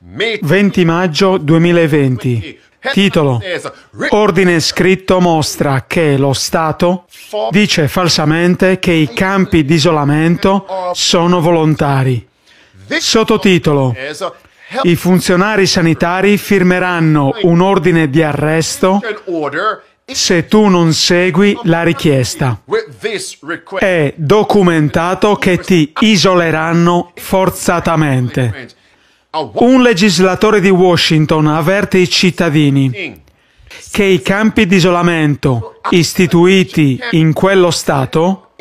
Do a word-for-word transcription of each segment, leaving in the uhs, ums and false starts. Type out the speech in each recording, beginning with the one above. venti maggio duemilaventi. Titolo: ordine scritto mostra che lo Stato dice falsamente che i campi di isolamento sono volontari. Sottotitolo: i funzionari sanitari firmeranno un ordine di arresto se tu non segui la richiesta. È documentato che ti isoleranno forzatamente. Un legislatore di Washington avverte i cittadini che i campi di isolamento istituiti in quello Stato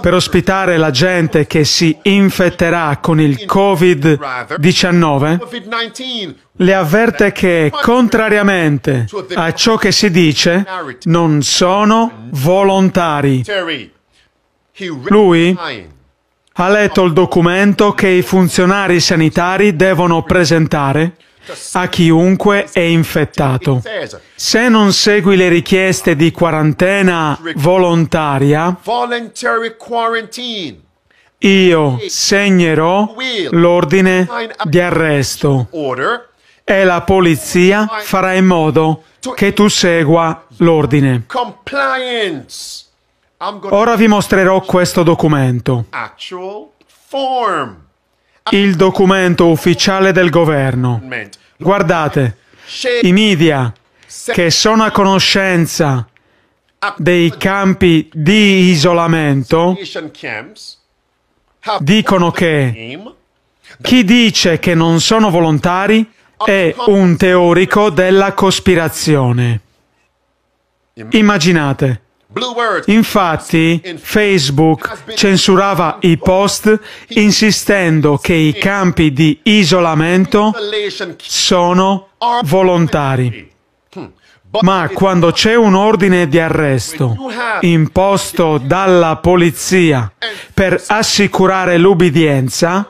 per ospitare la gente che si infetterà con il Covid diciannove, le avverte che, contrariamente a ciò che si dice, non sono volontari. Lui ha letto il documento che i funzionari sanitari devono presentare a chiunque è infettato. Se non segui le richieste di quarantena volontaria, io segnerò l'ordine di arresto e la polizia farà in modo che tu segua l'ordine. Ora vi mostrerò questo documento. Il documento ufficiale del governo. Guardate, i media che sono a conoscenza dei campi di isolamento dicono che chi dice che non sono volontari è un teorico della cospirazione. Immaginate. Infatti, Facebook censurava i post insistendo che i campi di isolamento sono volontari. Ma quando c'è un ordine di arresto imposto dalla polizia per assicurare l'ubbidienza,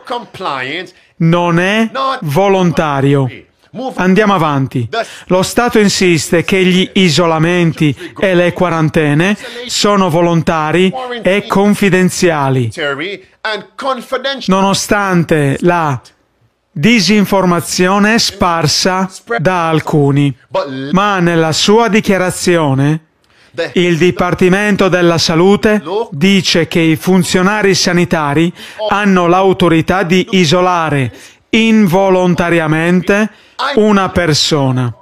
non è volontario. Andiamo avanti. Lo Stato insiste che gli isolamenti e le quarantene sono volontari e confidenziali, nonostante la disinformazione sparsa da alcuni. Ma nella sua dichiarazione, il Dipartimento della Salute dice che i funzionari sanitari hanno l'autorità di isolare involontariamente una persona.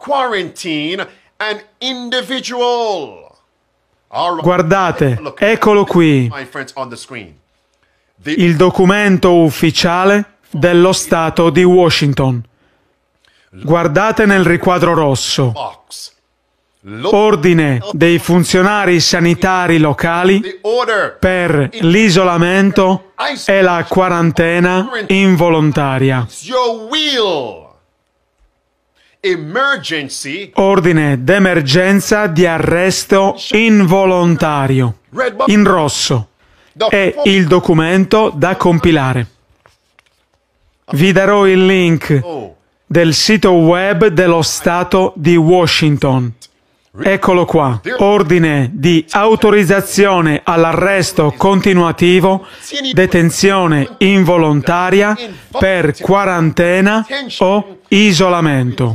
Guardate, eccolo qui, il documento ufficiale dello Stato di Washington. Guardate nel riquadro rosso. Ordine dei funzionari sanitari locali per l'isolamento e la quarantena involontaria. Ordine d'emergenza di arresto involontario, in rosso. È il documento da compilare. Vi darò il link del sito web dello Stato di Washington. Eccolo qua, ordine di autorizzazione all'arresto continuativo, detenzione involontaria per quarantena o isolamento.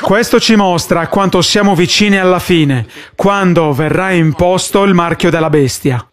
Questo ci mostra quanto siamo vicini alla fine, quando verrà imposto il marchio della bestia.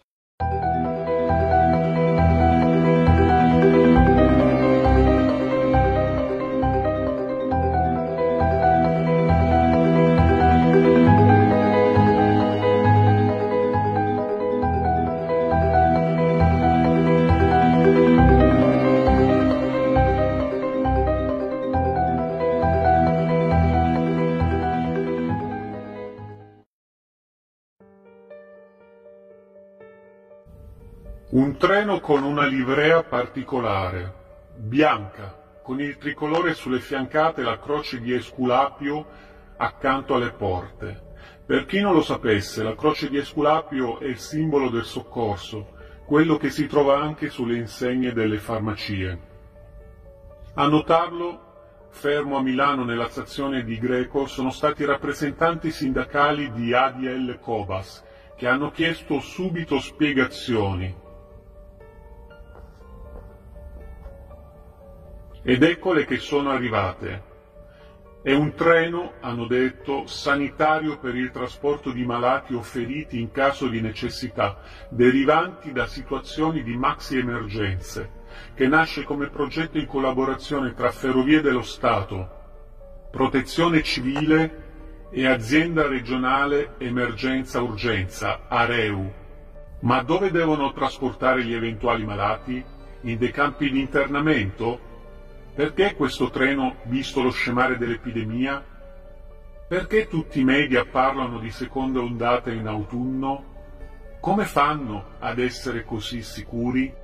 Un treno con una livrea particolare, bianca, con il tricolore sulle fiancate e la croce di Esculapio accanto alle porte. Per chi non lo sapesse, la croce di Esculapio è il simbolo del soccorso, quello che si trova anche sulle insegne delle farmacie. A notarlo, fermo a Milano nella stazione di Greco, sono stati i rappresentanti sindacali di A D L Cobas, che hanno chiesto subito spiegazioni. Ed eccole che sono arrivate. È un treno, hanno detto, sanitario per il trasporto di malati o feriti in caso di necessità, derivanti da situazioni di maxi-emergenze, che nasce come progetto in collaborazione tra Ferrovie dello Stato, Protezione Civile e Azienda Regionale Emergenza Urgenza, AREU. Ma dove devono trasportare gli eventuali malati? In dei campi di internamento? Perché questo treno, visto lo scemare dell'epidemia? Perché tutti i media parlano di seconda ondata in autunno? Come fanno ad essere così sicuri?